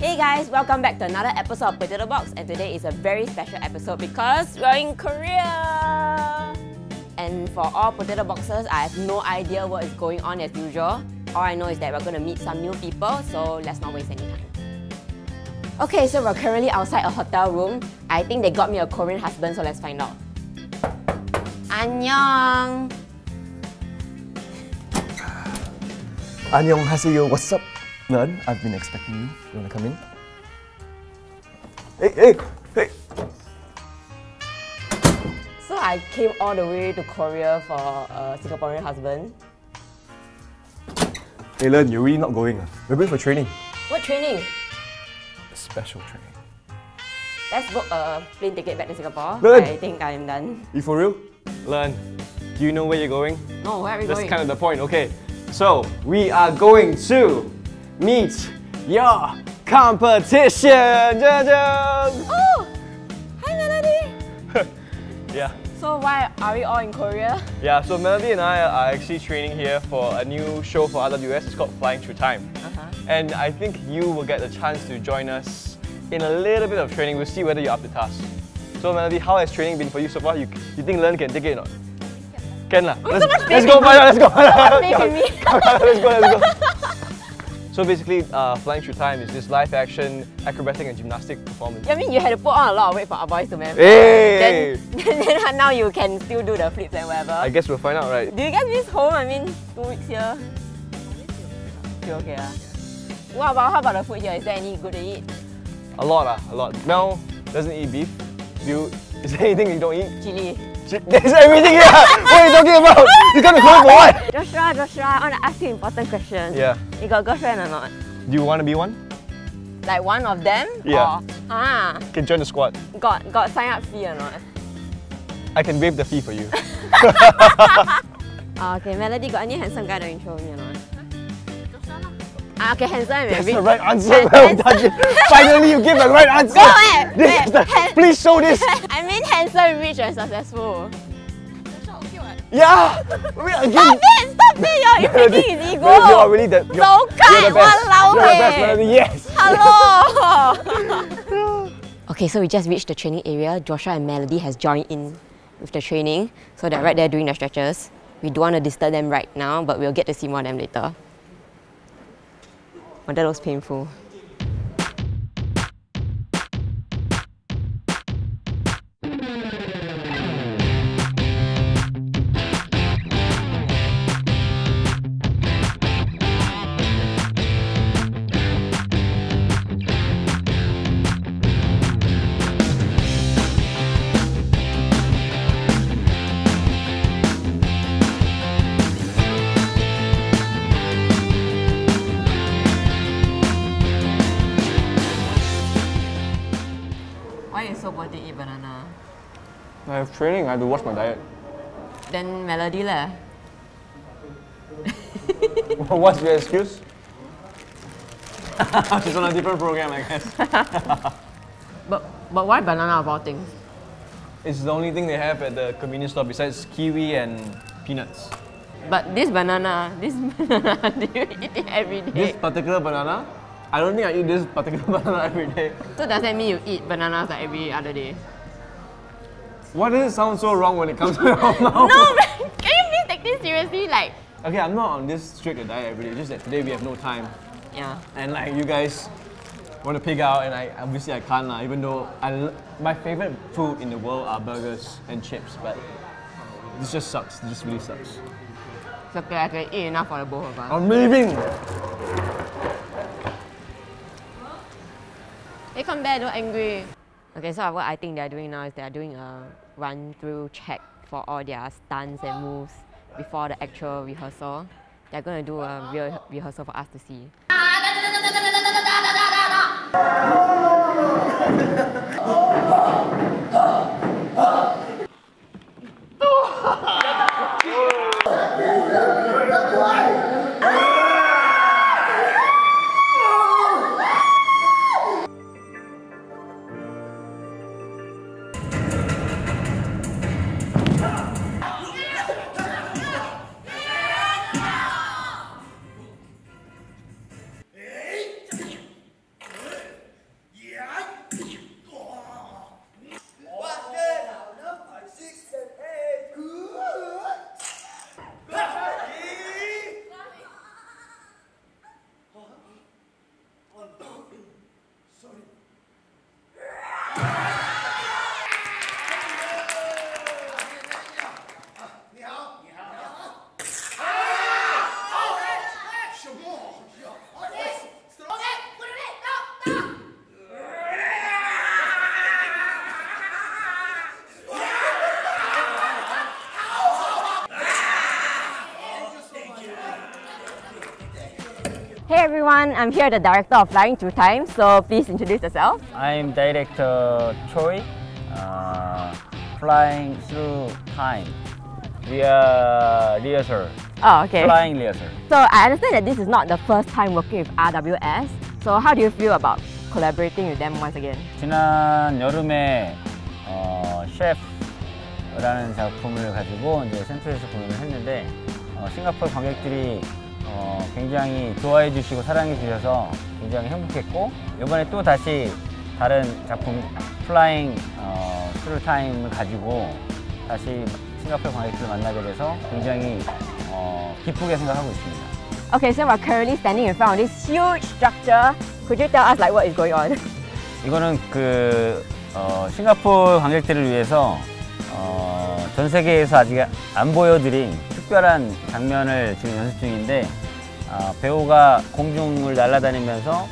Hey guys, welcome back to another episode of Potato Box, and today is a very special episode because we're in Korea! And for all Potato Boxers, I have no idea what is going on as usual. All I know is that we're going to meet some new people, so let's not waste any time. Okay, so we're currently outside a hotel room. I think they got me a Korean husband, so let's find out. 안녕! 안녕하세요, what's up? Leon, I've been expecting you. You wanna come in? Hey, hey, hey! So I came all the way to Korea for a Singaporean husband. Hey Leon, you're really not going. We're going for training. What training? Special training. Let's book a plane ticket back to Singapore. Leon. I think I'm done. You for real? Leon, do you know where you're going? No, where are we going? That's kind of the point, okay. So, we are going to meet your competition! Oh! Hi Melody! Yeah. So why are we all in Korea? Yeah, so Melody and I are actually training here for a new show for RWS. It's called Flying Through Time. And I think you will get the chance to join us in a little bit of training. We'll see whether you're up to task. So Melody, how has training been for you so far? You think Learn can take it or not? Can lah. Let's go, let's go! Let's go! So basically, Flying Through Time is this live action, acrobatic and gymnastic performance. Yeah, I mean, you had to put on a lot of weight for our boys to man. Hey! Then now you can still do the flips and whatever. I guess we'll find out, right? Do you guys miss home? I mean, 2 weeks here? Still okay, ah? What about, how about the food here? Is there any good to eat? A lot, ah, a lot. Mel doesn't eat beef. Is there anything you don't eat? Chili. There's everything here! What are you talking about? You got to go for what? Joshua, I want to ask you important questions. Yeah. You got a girlfriend or not? Do you want to be one? Like one of them? Yeah. Or, can join the squad. Got sign up fee or not? I can waive the fee for you. Okay, Melody, got any handsome guy to intro me or not? Okay, handsome and that's the right answer. Well done. Finally, you gave the right answer. Go ahead. Please show this. I mean, handsome, rich, and successful. That's not okay, what? Yeah. Stop it. You're making his ego. You are really the best. You're the best. Yes. Hello. Okay, so we just reached the training area. Joshua and Melody has joined in with the training, so they're right there doing their stretches. We don't want to disturb them right now, but we'll get to see more of them later. Oh, that was painful. I have training, I have to watch my diet. Then Melody lah. What's your excuse? She's on a different program, I guess. but why banana of all things? It's the only thing they have at the convenience store besides kiwi and peanuts. But this banana, do you eat it every day? This particular banana? I don't think I eat this particular banana every day. So does that mean you eat bananas like every other day? Why does it sound so wrong when it comes to your mouth? No, can you please take this seriously? Like, okay, I'm not on this strict diet every day. Just that today we have no time. Yeah. And like you guys want to pig out, and I obviously I can't lah. Even though my favorite food in the world are burgers and chips, but this just sucks. This just really sucks. It's okay. I can eat enough for the both of us. I'm leaving. Hey, come back. Don't angry. Okay, so what I think they are doing now is they are doing a run-through check for all their stunts and moves before the actual rehearsal. They are going to do a real rehearsal for us to see. Hey everyone, I'm here the director of Flying Through Time, so please introduce yourself. I'm Director Choi, Flying Through Time. We are rehearsal. Oh, okay. Flying rehearsal. So I understand that this is not the first time working with RWS. So how do you feel about collaborating with them once again? 지난 여름에 셰프라는 작품을 가지고 이제 센터에서 공연을 했는데 싱가포르 관객들이 굉장히 좋아해 주시고 사랑해 주셔서 굉장히 행복했고 이번에 또 다시 다른 작품 플라잉 스루 타임을 가지고 다시 싱가포르 관객들을 만나게 돼서 굉장히 기쁘게 생각하고 있습니다. Okay, so we're currently standing in front of this huge structure. Could you tell us like what is going on? 이거는 그 싱가포르 관객들을 위해서 전 세계에서 아직 안 보여드린 특별한 장면을 지금 연습 중인데 배우가 공중을 날아다니면서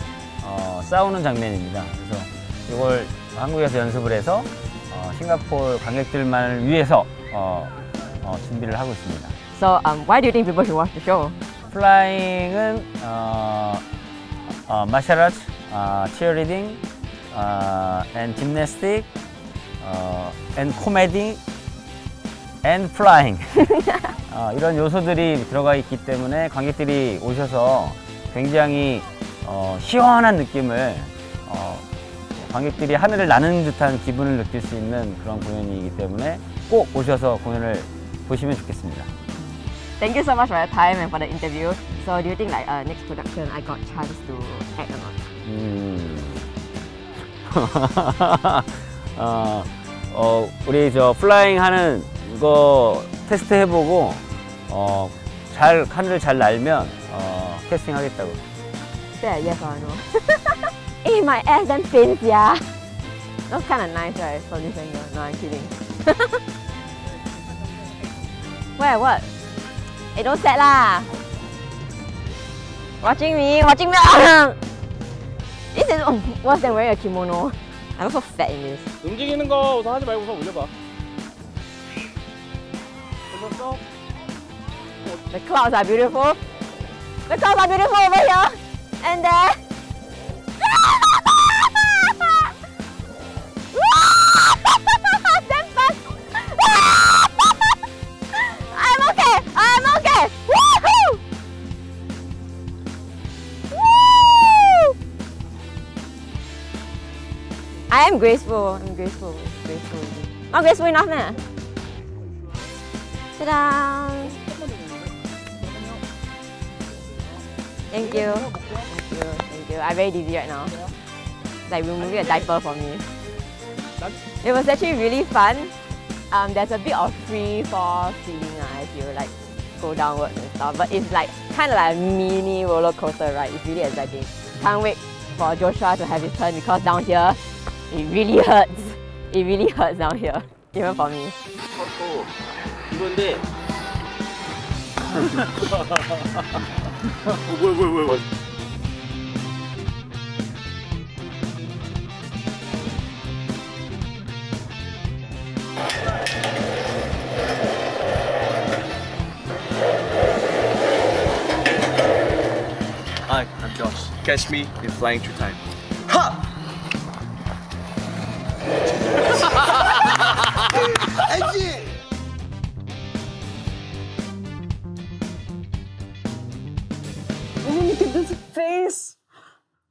싸우는 장면입니다. 그래서 이걸 한국에서 연습을 해서 싱가포르 관객들만을 위해서 준비를 하고 있습니다. So why do you think people should watch the show? 플라잉은 martial arts, cheerleading, and gymnastics, and comedy, and flying. 이런 요소들이 들어가 있기 때문에 관객들이 오셔서 굉장히 시원한 느낌을 관객들이 하늘을 나는 듯한 기분을 느낄 수 있는 그런 공연이기 때문에 꼭 오셔서 공연을 보시면 좋겠습니다. Thank you so much for your time and for the interview. So do you think like next production I got chance to act or not? 우리 저 플라잉 하는 거 테스트 해보고 잘 하늘을 잘 날면 캐스팅 하겠다고. Yeah, yes or no? Hey, my ass damn pains, yeah. That's kind of nice, right? For this angle. No, I'm kidding. Where? What? Hey, don't set lah. Watching me. This is worse than wearing a kimono. I'm so fat in this. 움직이는 거 우선 하지 말고 우선 올려봐. 올렸어? The clouds are beautiful. The clouds are beautiful over here. And there. I'm graceful. Not graceful enough, man. Sit down. Thank you. I'm very dizzy right now. Like removing a diaper for me. It was actually really fun. There's a bit of free fall feeling as you like go downwards and stuff, but it's like kind of like a mini roller coaster ride. It's really exciting. Can't wait for Joshua to have his turn because down here it really hurts. It really hurts down here, even for me. Wait. Hi, I'm Josh. Catch me in Flying Through Time. Ha! And look at this face!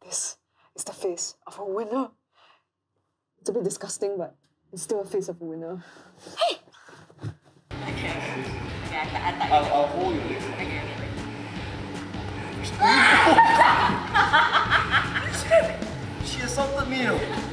This is the face of a winner. It's a bit disgusting, but it's still a face of a winner. Hey! I'll hold you. She assaulted me!